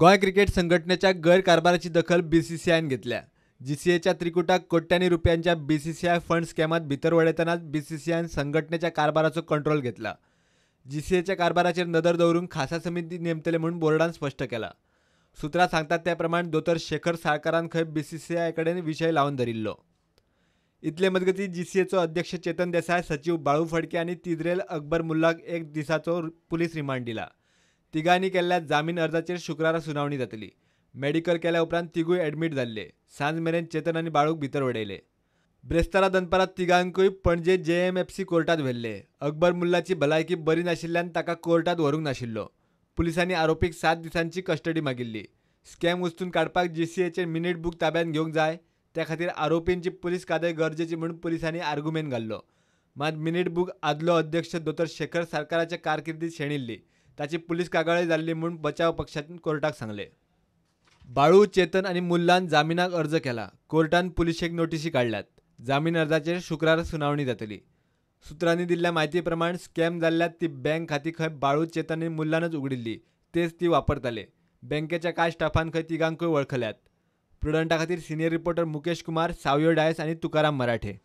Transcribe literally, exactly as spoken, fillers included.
गोय क्रिकेट संघटनेच्या गैरकारभाराची दखल बीसीसीआयन घेतल्या। जीसीएच्या त्रिकुटाक कोट्यांनी रुपयांच्या बीसीसीआय फंड स्कॅमात भितरवडतानाच बीसीसीआयन संघटनेच्या कारभाराचो कंट्रोल घेतला। जीसीएच्या कारभाराचेर नदर दवरून खासा समिती नेमतले म्हणून बोर्डान स्पष्ट केला। सुत्रां सांगतात त्या प्रमाण दोतर शेखर साळकारान खंय बीसीसीआयकडेन विषय लावन धरिल्लो। इतले मजगती जीसीएचो अध्यक्ष चेतन देसाय, सचिव बाळू फडके आनी तिद्रेल अकबर मुल्लाक एक दिसाचो पुलीस रिमांड दिला। तिगांनी केल्ल्या जामीन अर्जाचेर शुक्रारा सुनावणी जातली। मेडिकल केल्या उपरांत तिगूय ॲडमिट जाल्ले। सांज मेरेन चेतन आनी बाळूक भितर वडयले। ब्रेस्तारा दनपारां तिगांकूय पणजे जेएमएफसी कोर्टात व्हेल्ले। अकबर मुल्लाची भलायकी बरी नाशिल्ल्यान ताका कोर्टात व्हरूंक नाशिल्लो। पुलिसांनी आरोपीक सात दिसांची कस्टडी मागिल्ली। स्कॅम उस्तून काडपाक जीसीएचे मिनिट बूक ताब्यात घेवंक जाय, त्या खातीर आरोपींची पुलीस कादय गरजेची म्हणून पुलिसांनी आर्ग्युमेंट घाल्लो। मात मिनिट बूक आदलो अध्यक्ष दोतर शेखर साळकाराच्या कारकिर्दीत शेणिल्ली, ताची पुलीस कागाळी जाल्ली म्हणून बचाव पक्षान कोर्टाक सांगले। बाळू, चेतन आनी मुल्लान जामिनाक अर्ज केला। कोर्टान पुलिशेक नोटिशी काडल्यात। जामीन अर्जाचेर शुक्रार सुनावणी जातली। सुत्रांनी दिल्ल्या म्हायती प्रमाण स्कॅम जाल्ल्यात ती बँक खाती खंय बाळू, चेतन आनी मुल्लानच उगडिल्ली, तेच ती वापरताले। बँकेच्या कांय स्टाफान खंय तिगांकूय वळखल्यात। प्रुडंटा खातीर सिनियर रिपोर्टर मुकेश कुमार, सावयो डायस आनी तुकाराम मराठे।